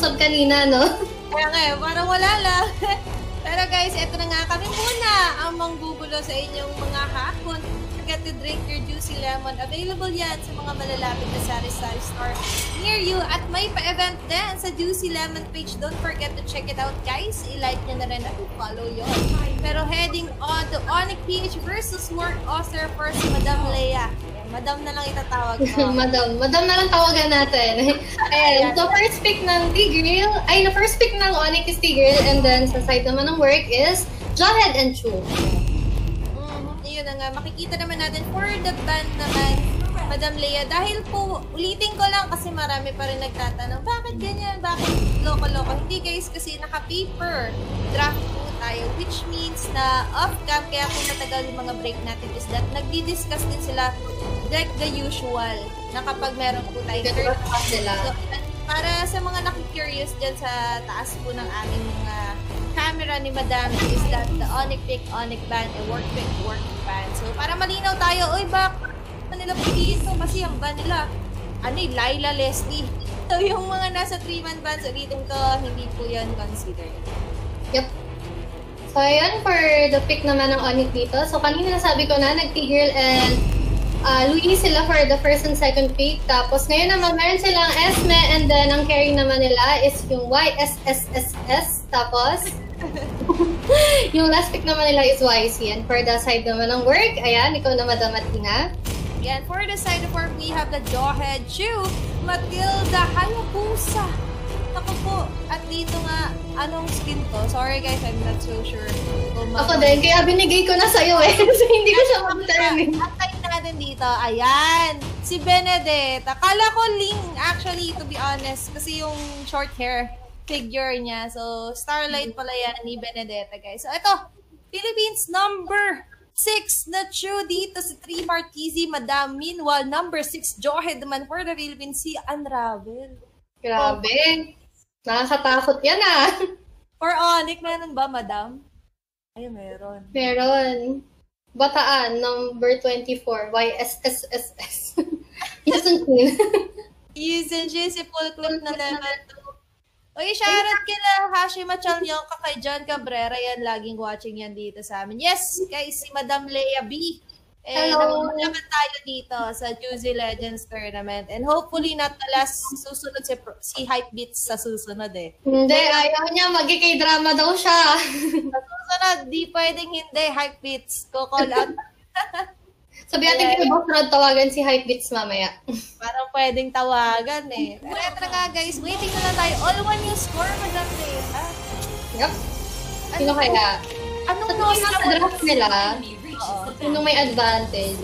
usap kanina, no? Kaya nga, parang wala lang. Pero guys, eto na nga kami muna ang manggugulo sa inyong mga hapon. Forget to drink your juicy lemon. Available yan sa mga malalapit na Sari-Sari Store near you. At may pa-event din sa Juicy Lemon page. Don't forget to check it out, guys. I-like nyo na rin at follow yun. Pero heading on to Onic PH versus Work Auster Force, Madam Leia. Madam na lang itatawag mo. Madam na lang tawagan natin. And so first pick ng Tigreal, ay the first pick ng Onic is Tigreal, and then sa side naman ng Work is Jawhead and Chou. Yun na nga, makikita naman natin for the ban naman, Madam Leia. Dahil po, ulitin ko lang kasi marami pa rin nagtatanong, bakit ganyan? Bakit loko-loko? Hindi guys, kasi naka-paper draft po tayo, which means na off-cam, kaya kung natagal yung mga break natin is that nagdi-discuss din sila like the usual na kapag meron po tayo third pass nila. So, para sa mga nakikurious dyan sa taas po ng aming mga camera ni Madam is that the Onic pick, Onic ban, and Work pick, Work ban. So, para malinaw tayo, uy, bakit nila piliin to? Kasi ang ban nila, ano yung Laila Leslie. So, yung mga nasa 3-man ban, so ulitin ko, hindi po yun considered. Yep. So, ayan, for the pick naman ng Onic dito. So, kanina nasabi ko na, nag-Tigreal and Luo Yi sila for the first and second pick. Tapos ngayon naman meron silang Esme, and then ang carry naman nila is yung YSSSS. Tapos yung last pick naman nila is YC. And for the side naman ng Work, ayan, ikaw na Madam Matina. Again, for the side of Work, we have the Jawhead, Chou, Matilda, Hayabusa. Ako po. At dito nga, anong skin to? Sorry guys, I'm not so sure. Ako din, kaya binigay ko na sa'yo eh. So, hindi ko siya mag-termin. At time natin dito, ayan, si Benedetta. Kala ko Ling, actually, to be honest. Kasi yung short hair figure niya. So, Starlight pala yan ni Benedetta, guys. So, ito, Philippines number 6 na Chou dito si 3 Marquise, Madam. Meanwhile, number 6, Jawhead naman for the Philippines, si Unravel. Grabe. Okay. Nakakatakot yan ah. For Onic, meron ba, Madam? Ay, meron. Meron. Bataan, number 24, YSSSS. Isn't it? Isn't she si full clip na level 2? Uy, shoutout kila Hashima Chalnyonka kay John Cabrera. Yan, laging watching yan dito sa amin. Yes, guys, si Madam Leia B. And naman tayo dito sa Juicy Legends Tournament. And hopefully not the last, susunod si Hypebeats sa susunod eh. Hindi, ayaw niya, magki-drama daw siya. Sa susunod, di pwedeng hindi, Hypebeats. Ko-call out. Sabi natin kay Boss Rod, tawagan si Hypebeats mamaya. Parang pwedeng tawagan eh. Pero eto na nga guys, waiting na lang tayo. All one new score, Madam Leia. Yup. Sino kaya? Anong draft nila? Sino may advantage?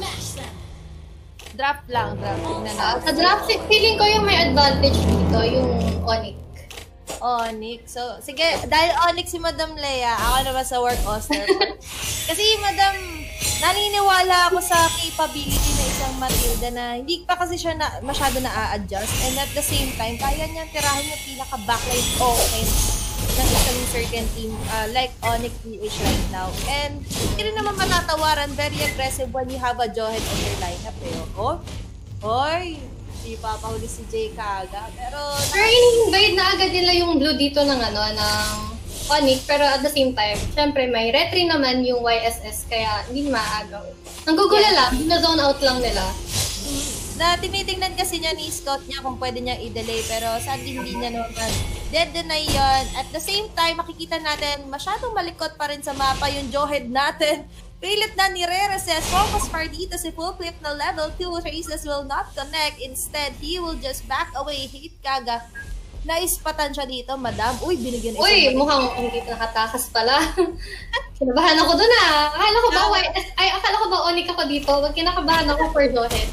Draft lang, draft. Sa draft, feeling ko yung may advantage dito, yung Onic. Onic. So, sige, dahil Onic si Madam Leia, ako naman sa Work Auster. Kasi, Madam, naniniwala ako sa capability na isang Matilda na hindi pa kasi siya na, masyado na-adjust. And at the same time, kaya niya tirahin yung pinaka-backline offense ng isang certain team like Onic PH right now. And hindi rin naman matatawaran, very aggressive when you have a Jawhead on your lineup eh. Oh, oy, si papahuli si Jay kaga. Pero in-invade na agad nila yung blue dito ng ano, ng Onic. Pero at the same time, syempre may retry naman yung YSS, kaya hindi maaagaw. Nanggugulala, binazone out lang nila. Na tinitingnan kasi niya ni Scott niya kung pwede niya i-delay, pero sadly hindi niya naman dead-deny yun. At the same time, makikita natin masyadong malikot pa rin sa mapa yung Jawhead natin. Pilit na nire-recess, focus far dito si full clip na level 2, Traces will not connect, instead he will just back away, hit kaga. Naispatan siya dito, Madam. Uy, binigyan na isang mukhang hindi nakatakas pala. Kinabahan ako dun ah. Akala ko ba, akala ko ba Onic ako dito? Wag kinakabahan ako for Jawhead.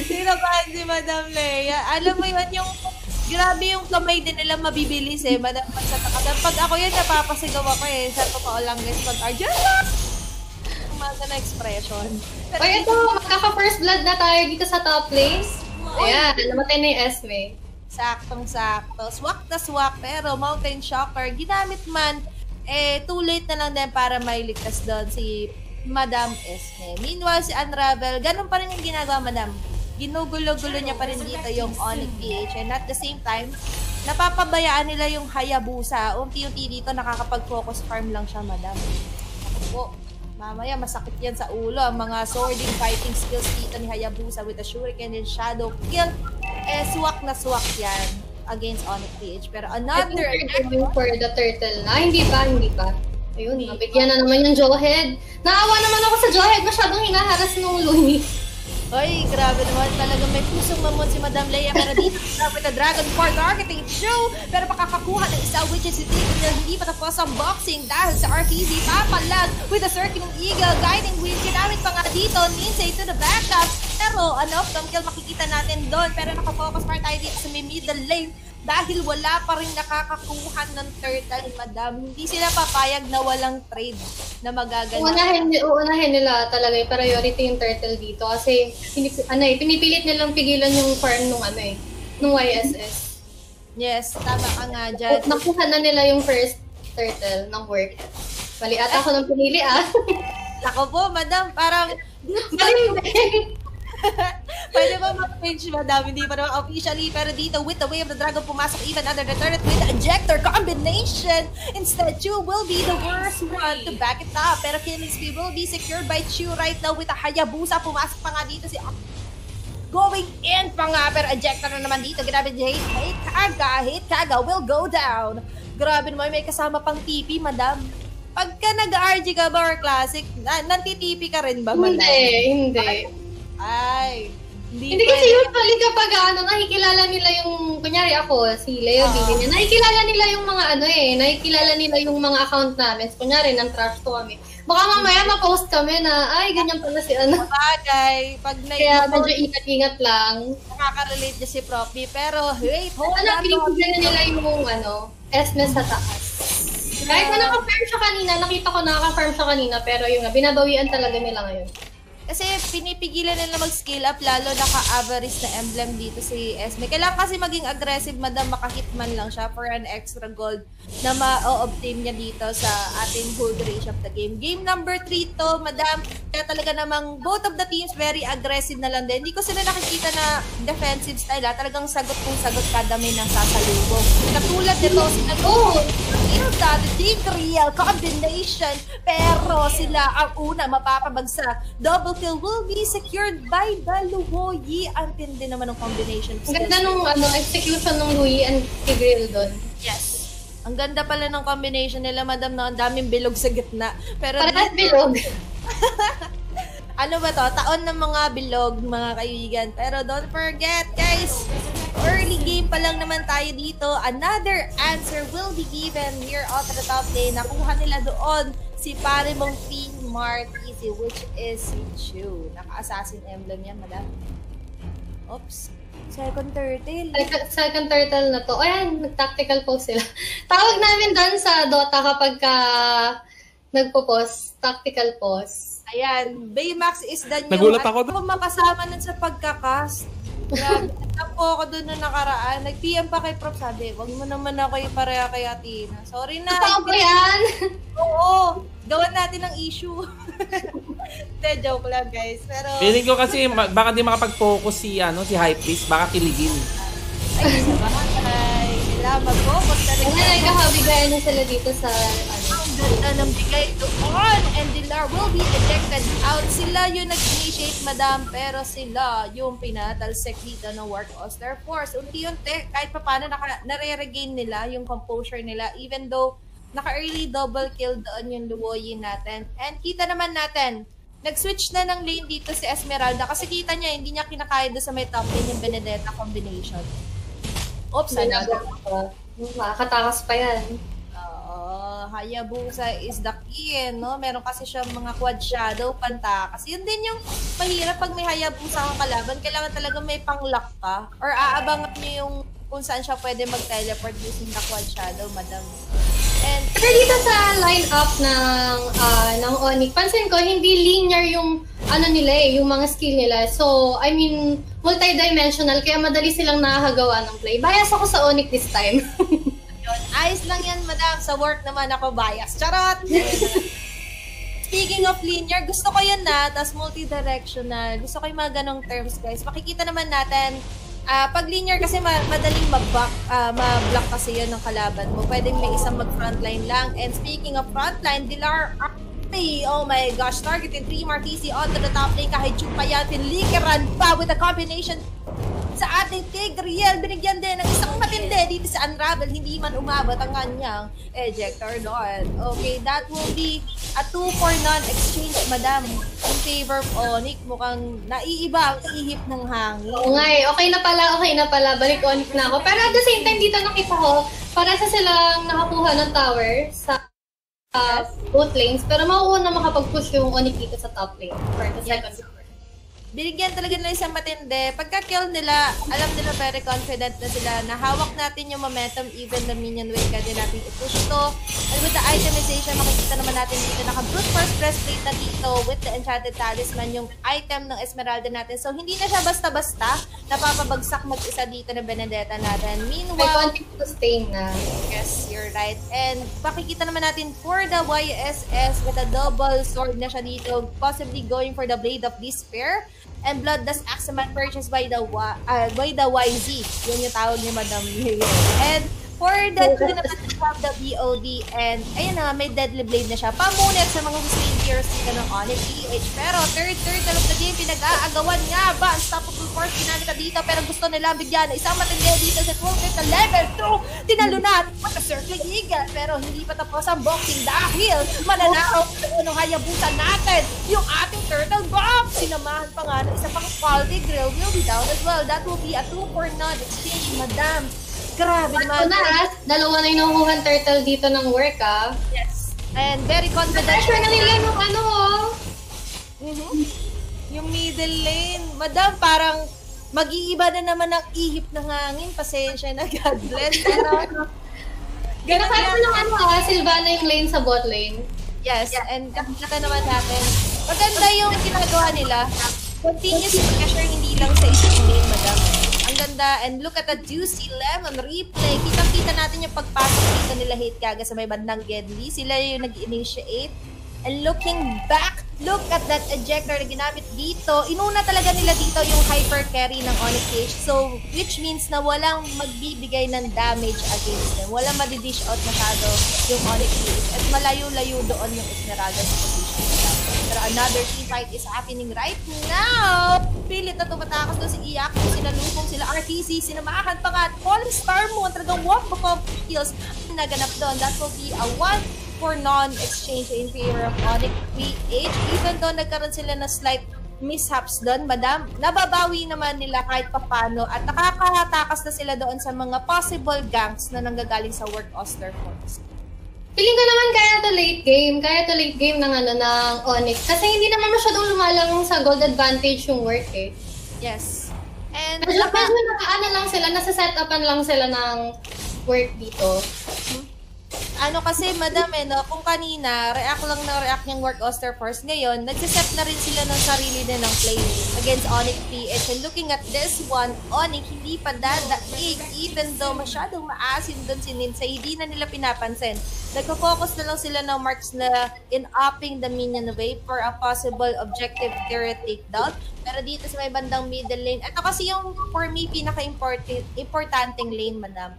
Sinabahan si Madam Leia. Alam mo yun, yung grabe yung kamay din nila mabibilis eh, Madam. Pag ako yan, napapasigaw ako eh. Sa totoo lang guys, pag Arjun lang! Kumasa na expression. O ito, magkaka-first blood na tayo dito sa top place. Ayan, namatay na yung Esme. Saktong-sakto. Swak na swak, pero Mountain Shocker, ginamit man, eh, too late na lang din para mailigtas doon si Madam Esme. Meanwhile, si Unravel, ganun pa rin yung ginagawa, Madam. Ginugulo-gulo niya pa rin dito yung Onic PH, and at the same time, napapabayaan nila yung Hayabusa. Unti-unti dito, nakakapag-focus farm lang siya, madam. Ako po, mamaya masakit yan sa ulo. Ang mga swording fighting skills dito ni Hayabusa with a shuriken and shadow kill. Eh, swak na swak yan against Onic PH. Pero another... for the turtle na. Hindi ba? Hindi ba? Ayun, nabigyan na naman yung Jawhead. Naawa naman ako sa Jawhead. Masyadong hinaharas nung Luni. Oy, grabe naman. Talagang may pusong mamon si Madam Leia. Pero dito grabe na Dragon Core targeting Chou. Pero pakakakuha ng isa, which is yung Tigreal. Hindi pa tapos ang boxing dahil sa RPG. Papalag with a circling eagle. Guiding wheel. Kinamit pa nga dito. Ninsay to the backup. Pero ano, thumbkill makikita natin doon. Pero nakafocus pa tayo dito sa may middle lane. Dahil wala pa rin nakakakuha ng turtle, madam. Hindi sila papayag na walang trade na magaganap. Uunahin nila talaga yung priority yung turtle dito. Kasi pinipilit nilang pigilan yung farm nung nung YSS. Yes, tama ka nga dyan. Nakuha na nila yung first turtle ng work. Mali ata ako ng pinili Ako po, madam. Parang... Pwede ba mag-pinch, madam? Hindi pa naman officially. Pero dito, with the way of the dragon, pumasok even under the turret with the ejector combination. Instead, Chou will be the worst one to back it up. Pero killing speed will be secured by Chou right now with a Hayabusa. Pumasok pa nga dito si... Going in pa nga. Pero ejector na naman dito. Grabe, hate kaga will go down. Grabe naman, may kasama pang TP, madam. Pagka nag-RG ka ba or classic, nantitipi ka rin ba, madam? Hindi. Ay, hindi kasi usually kapag nakikilala nila yung, kunyari ako, si Leo, nakikilala nila yung mga nakikilala nila yung mga account namin. Kunyari, nang trash to kami. Baka mamaya ma-post kami na, ay, ganyan pala si ano. Bagay. Kaya medyo ingat-ingat lang. Nakakarelate niya si Prof. B, pero, wait, hold on. Pinipigyan nila yung, Esmes sa taas. Kahit naka-farm siya kanina, nakita ko naka-farm siya kanina, pero yung binabawian talaga nila ngayon. Kasi pinipigilan nila mag-scale up, lalo naka-average na emblem dito si Esme. Kailangan kasi maging aggressive, madam, makahitman lang siya for an extra gold na ma-obtain niya dito sa ating gold range of the game. Game number 3 to, madam. Kaya talaga namang both of the teams very aggressive na lang din. Hindi ko sila nakikita na defensive style, talagang sagot kung sagot kada may nasasalubong. Katulad nito, the Tigreal combination. Pero sila ang una mapapabagsak. Double kill will be secured by the Luo Yi. Ang tindi naman ng combination. Ang ganda nung execution ng Luo Yi and Tigreal doon. Yes. Ang ganda pala ng combination nila, madam, na ang daming bilog sa gitna. Pero parang bilog. Ano ba to? Taon ng mga bilog, mga kaibigan. Pero don't forget, guys, early game pa lang naman tayo dito. Another answer will be given here on the top lane. Nakuha nila doon si Parimong Fee Martizi, which is si Chou. Naka-assassin emblem yan, madam. Oops. Second turtle. Second turtle na to. Ayan, nag-tactical pose sila. Tawag namin doon sa Dota kapag nagpo-pose. Tactical pose. Ayan. Baymax is the new. Nagulat ako doon. Makasama nun sa pagkakast. Nagpo ako doon nung nakaraan. Nag-PM pa kay Prof. Sabi, wag mo naman ako ipareha kay Athena. Sorry na. Totoo ba yan? Oo. Gawan natin ng issue. Te, joke lang, guys. Pero feeling ko kasi baka di makapag-focus si si Hypebeast, baka kiligin. Ay, sa bahay. Kailangan mag-focus na rin. Ay, nagkakabigayan na sila dito sa ang ganda ng bigay doon. And Dilar will be ejected out. Sila yung nag-initiate, madam. Pero sila yung pinatalsek dito ng Work Auster Force. Unti-unti, kahit pa paano, nare-regain nila yung composure nila. Even though naka-early double kill doon yung Luo Yi natin. And kita naman natin, nag-switch na ng lane dito si Esmeralda kasi kita niya, hindi niya kinakaya doon sa may top lane yung Benedetta combination. Oops, makakatakas pa yan. Hayabusa is the key, no? Meron kasi siyang mga quad shadow, pantakas. Yun din yung mahirap pag may Hayabusa ang kalaban. Kailangan talaga may pang-lock ka or aabangat niyo yung kung saan siya pwede mag-teleport using the quad shadow, madam. And pero dito sa lineup ng Onic, pansin ko hindi linear yung nila yung mga skill nila. So, I mean, multidimensional kaya madali silang nakakagawa ng play. Bias ako sa Onic this time. Ayos lang yan, madam. Sa work naman ako bias. Charot! Speaking of linear, gusto ko yan tas multidirectional. Gusto ko yung mga ganong terms, guys. Makikita naman natin Pag linear kasi madaling mag-block kasi yun ng kalaban mo. Pwedeng may isang mag-frontline lang. And speaking of frontline, Dilar Arpe. Oh my gosh, targeting 3 Martisi onto the top lane. Kahit Chou pa yan, tinlikeran pa with a combination sa ating Tigreal. Binigyan din ng isang matindi dito sa Unravel. Hindi man umabot ang kanyang ejector doon. Okay, that will be a 2-for-non exchange, madam. In favor of Onic, mukhang naiiba ang ihip ng hangin. Okay, okay na pala, balik Onic na ako. Pero at the same time, dito nakita ko, para sa silang nakakuha ng tower sa both lanes, pero makukuha na makapag-push yung Onic dito sa top lane for the second tower. Binigyan talaga nila isang matindi. Pagka-kill nila, alam nila very confident na sila na hawak natin yung momentum even the minion wave kaya natin i-push to. And with the itemization, makikita naman natin dito naka-brute force breastplate na dito with the Enchanted Talisman yung item ng Esmeralda natin. So hindi na siya basta-basta napapabagsak mag-isa dito na Benedetta natin. Meanwhile, I want to stay na. Yes, you're right. And makikita naman natin for the YSS with a double sword na siya dito, possibly going for the Blade of Despair. And Bloodlust Axeman purchased by the YZ. Yun yung tawag niya, Madam Leia. And for that, hindi naman have the BOD. And ayun na, may Deadly Blade na siya. Pamunit sa mga husling tiers dito ng Onic PH. Pero third na the game, pinag-aagawan nga ba? Unstoppable Force, pinanita dito. Pero gusto nila bigyan. Isang matindi dito sa 12th na level 2. Tinalo na at a Circling Eagle. Pero hindi pa tapos ang boxing dahil mananakaw ng Hayabusa natin. Yung ating turtle box. Sinamahan pa nga ng isa pang quality grill will be down as well. That will be a 2-for-non exchange, madam. Grabe naman. Dalawa na yung nakukuhan turtle dito ng work, ah. Yes. And very confident. Pressure na nila yung ano, oh. Yung middle lane. Madam, parang mag-iiba na naman ang ihip ng hangin. Pasensya na, God bless. Pero, ganun kasi ng ano, ah. Silvana yung lane sa bot lane. Yes, yeah. And kapita naman natin. Maganda yung kinagawa nila. Continuous pressure, hindi lang sa isang lane, madam. Ganda. And look at the Juicy Lemon replay. Kitang-kita natin yung pagpasok dito nila Hate Kaga sa may bandang Genji. Sila yung nag-initiate. And looking back, look at that ejector na ginamit dito. Inuna talaga nila dito yung hyper carry ng Onic PH. So, which means na walang magbibigay ng damage against them. Walang madidish out masyado yung Onic PH. At malayo-layo doon yung Esmeralda sa position nila. Pero another team fight is happening right now. Pilit na tumatakas doon si Iyak, sinalupong sila RTC, sinamakan pa nga at All Star Moon, talagang walk of kills naganap doon. That will be a 1-for-non exchange in favor of Onic PH. Even though nagkaroon sila na slight mishaps doon, madam, nababawi naman nila kahit papano at nakakatakas na sila doon sa mga possible ganks na nanggagaling sa Work Auster Force. Feeling ko naman kaya to late game ng ano ng Onic kasi hindi naman masyadong lumalang sa gold advantage yung work eh. Yes. And kasi nakaano lang sila, nasa setupan lang sila ng work dito. Ano kasi madam eh, no? Kung kanina react lang na react yung Work Auster Force, ngayon nagsiset na rin sila ng sarili din ng play against Onic PH. And looking at this one, Onic hindi pa dadaig even though masyadong maasim doon si Ninsa, hindi na nila pinapansin. Nagpo-focus na lang sila ng marks na in upping the minion wave for a possible objective turret takedown. Pero dito sa may bandang middle lane, ito kasi yung for me pinaka-importanting lane, madam.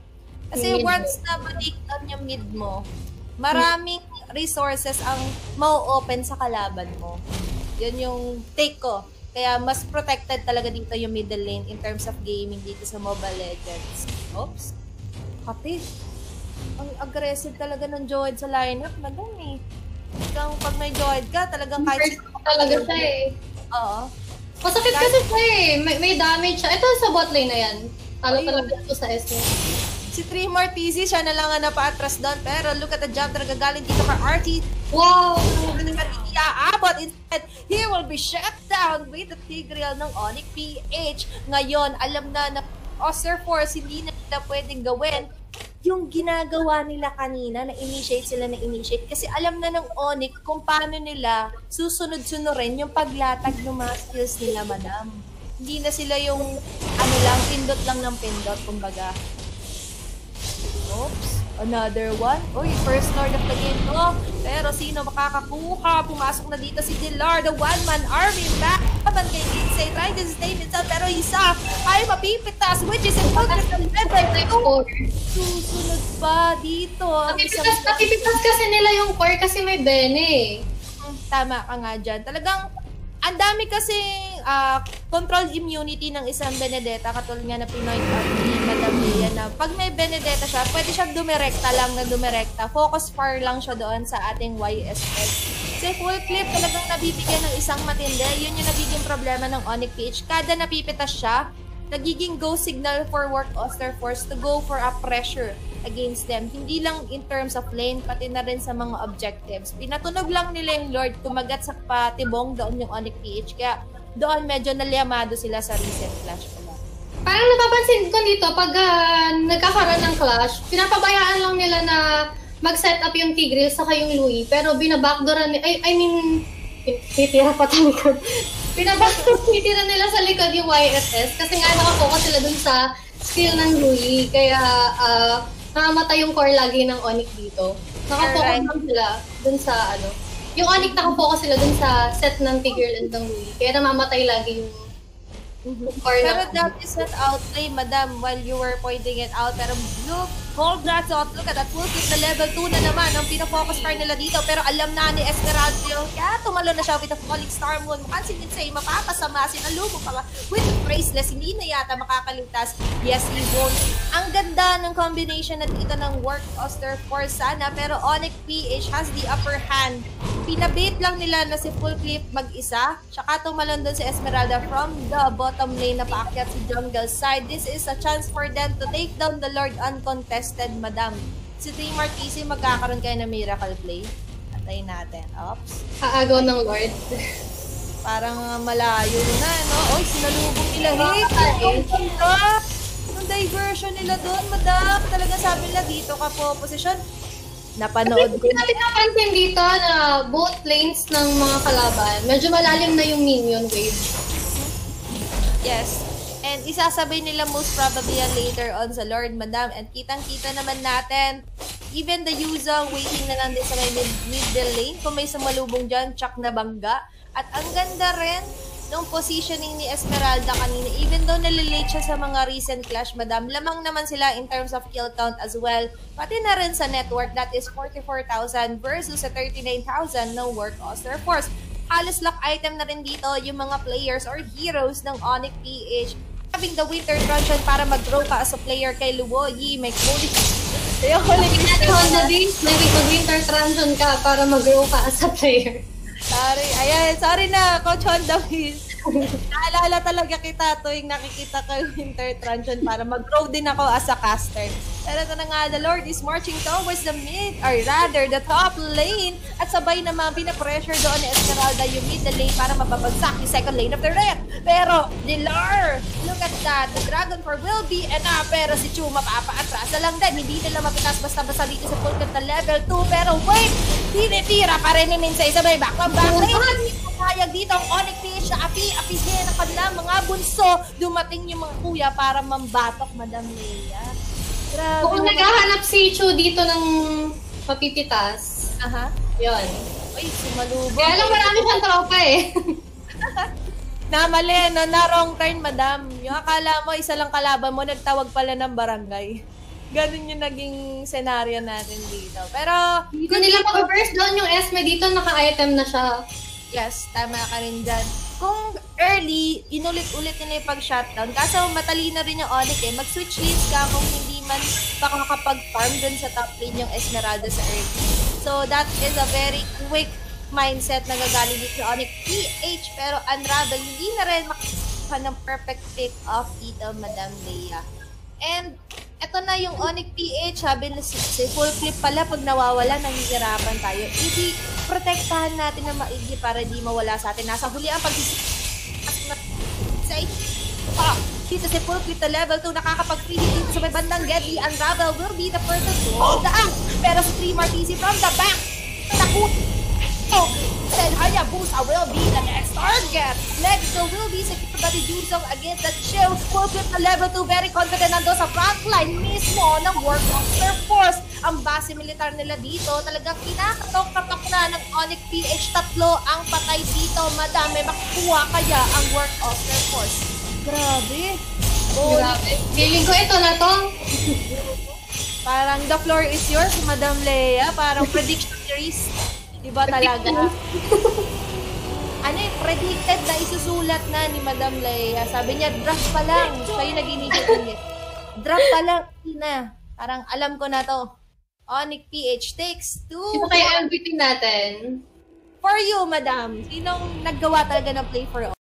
Kasi once na ma-take down yung mid mo, maraming resources ang mau-open sa kalaban mo. Yun yung take ko. Kaya mas protected talaga dito yung middle lane in terms of gaming dito sa Mobile Legends. Oops. Kapi. Ang aggressive talaga ng Jawhead sa lineup, madam eh. Talagang pag may Jawhead ka, talagang kahit talaga siya eh. Oo. Masakit kasi siya eh. May damage siya. Ito sa bot lane na yan. Talo talaga ito sa S. Si 3 Martisi, siya na lang ang napa-atras doon. Pero look at the jump na nagagaling dito ka RT. Wow! But instead, he will be shut down with the Tigreal ng Onic PH. Ngayon, alam na na Auster Force, hindi na nila pwedeng gawin yung ginagawa nila kanina, na-initiate sila na-initiate. Kasi alam na ng Onic kung paano nila susunod-sunod rin yung paglatag ng mga skills nila, madam. Hindi na sila yung, ano lang, pindot lang ng pindot, kumbaga. Oops. O Another one. Uy, first lord of the game to. Pero sino makakakuha? Pumasok na dito si Dilar, the one-man army. Back naman kay Kinsey. Try to sustain itself. Pero isa ay mapipitas, which is important to level 2. Susunod pa dito. Mapipitas kasi nila yung core kasi may Bene. Tama ka nga dyan. Talagang ang dami kasi controlled immunity ng isang Benedetta, katulad nga na Pinoy Party, Madam Leia, na pag may Benedetta siya, pwede siya dumirekta lang na dumirekta. Focus fire lang siya doon sa ating YSS. Kasi full clip talagang nabibigyan ng isang matindi. Yun yung nagiging problema ng Onic PH. Kada napipitas siya, nagiging go signal for Work Auster Force to go for a pressure against them. Hindi lang in terms of lane, pati na rin sa mga objectives. Pinatunog lang nila yung Lord, tumagat sa patibong doon yung Onic PH. Kaya doon medyo nalyamado sila sa recent clash pala. Parang napapansin ko dito, pag nagkakaroon ng clash, pinapabayaan lang nila na mag-set up yung Tigreal saka yung Luo Yi. Pero binabackdooran nila, I mean, titira pa tayo likod. Binabackdooran nila sa likod yung YSS kasi nga nakapokus sila dun sa skill ng Luo Yi. Kaya, nakamatay yung core lagi ng Onic dito. Nakapokus lang sila dun sa, ano, yung Onic nakapokus sila dun sa set ng Tigreal and ng Luo Yi. Kaya namamatay lagi yung core. Pero that is not outplay, madam, while you were pointing it out. Pero look, hold that thought. Look at that. Full clip na level 2 na naman. Ang pinafocus fire nila dito. Pero alam na ni Esmeralda. Kaya tumalo na siya with a falling star moon. Mukhang sinisay, mapapasama. Sinalubo pa nga. With a braceless, hindi na yata makakaligtas. Yes, he won't. Ang ganda ng combination na dito ng Work Auster Force sana. Pero Onic PH has the upper hand. Pinabait lang nila na si Full Clip mag-isa. Tsaka tumalon doon si Esmeralda from the bottom lane na paakyat si jungle side. This is a chance for them to take down the Lord uncontested, madam. Si Team Marquise, magkakaroon kayo ng miracle play. Atay natin. Oops. Haagaw ng Lord. Parang malayo na, no? Oy, sinalubong nila. Hey, yung diversion nila doon, madam. Talaga sabi nila dito ka po posisyon. Napanood ko. Kasi napansin dito na both lanes ng mga kalaban, medyo malalim na yung minion wave. Yes. And isasabay nila most probably later on sa Lord, madam. And kitang-kita naman natin, even the user waiting na lang din sa may middle lane. Kung may sumalubong dyan, chak na bangga. At ang ganda rin nung positioning ni Esmeralda kanina, even though nalilate siya sa mga recent clash, madam, lamang naman sila in terms of kill count as well. Pati na rin sa network, that is 44,000 versus sa 39,000 ng Work Auster Force. Halos lock item na rin dito yung mga players or heroes ng Onic PH. Having the Winter Truncheon para mag-grow ka as a player kay Luo Yi, may quality. Having natin Honda D, mag-Winter Truncheon ka para mag-grow ka as a player. Sorry, ayan, sorry na, Coach Honda Wiz. Naalala talaga kita tuwing nakikita ko Winter Truncheon para mag-grow din ako as a caster. Pero ito na nga, the Lord is marching towards the mid, or rather, the top lane. At sabay naman, pinapressure doon ni Esmeralda yung mid lane para mababagsak yung second lane of the red. Pero, the Lord, look at that, the Dragon Fire will be enough. Pero si Chou mapapa-atras na lang din. Hindi nila mapitas basta-basta dito sa full na level 2. Pero wait, tinitira pa rin ni Minsay sa may back. Pagpapayag dito ang Onic PH na api din ang kanilang mga bunso. Dumating yung mga kuya para mambatok, Madam Leia. Grabe. Kung naghahanap si Chou dito ng papipitas, yun. Uy, sumalubong. Kaya lang marami siyang tropa eh. Namali, no? Na wrong turn, madam. Yung akala mo, isa lang kalaban mo, nagtawag pala ng barangay. Ganun yung naging senaryo natin dito. Pero kung nila mag-burst down yung Esme dito, naka-item na siya. Yes, tama ka rin dyan. Kung early, inulit-ulit nila yung pag-shutdown. Kaso matalino rin yung Onic eh. Mag-switch lanes ka kung hindi man baka makapag-farm dun sa top lane yung Esmeralda sa early. So that is a very quick mindset na gagaling dito yung Onic PH. Pero unravel, hindi na rin makikita ng perfect pick off dito, Madam Leia. And eto na yung Onic PH, sabi na si Full Clip pala, pag nawawala, nangihirapan tayo. I-protektahan natin na maigi para di mawala sa atin. Nasa huli ang pag-say, dito si Full Clip na level 2, nakakapag-freely dito sa may bandang Getty, unravel will be the person to hold the up. Pero si 3 Martisi from the back, nakuha. Then Hayabusa will be the next target. Next will be secured by the use of against the Chou. Full clip na level 2, very confident nando sa frontline mismo ng Work Auster Force. Ang klase militar nila dito. Talagang kinakatok-katok na ng Onic PH. Tatlo ang patay dito. Madami, makukuha kaya ang Work Auster Force. Grabe. Oh, grabe. Feeling ko ito na to. Parang the floor is yours, Madam Leia. Parang prediction series. Diba talaga? Ano yung predicted na isusulat na ni Madam Leia? Sabi niya, draft pa lang. Siya yung nag-inigit-inigit. Draft pa lang. Na. Parang alam ko na to. Onic PH takes 2. Sino kaya ang bitin natin? For you, Madam. Sinong naggawa talaga ng play for all?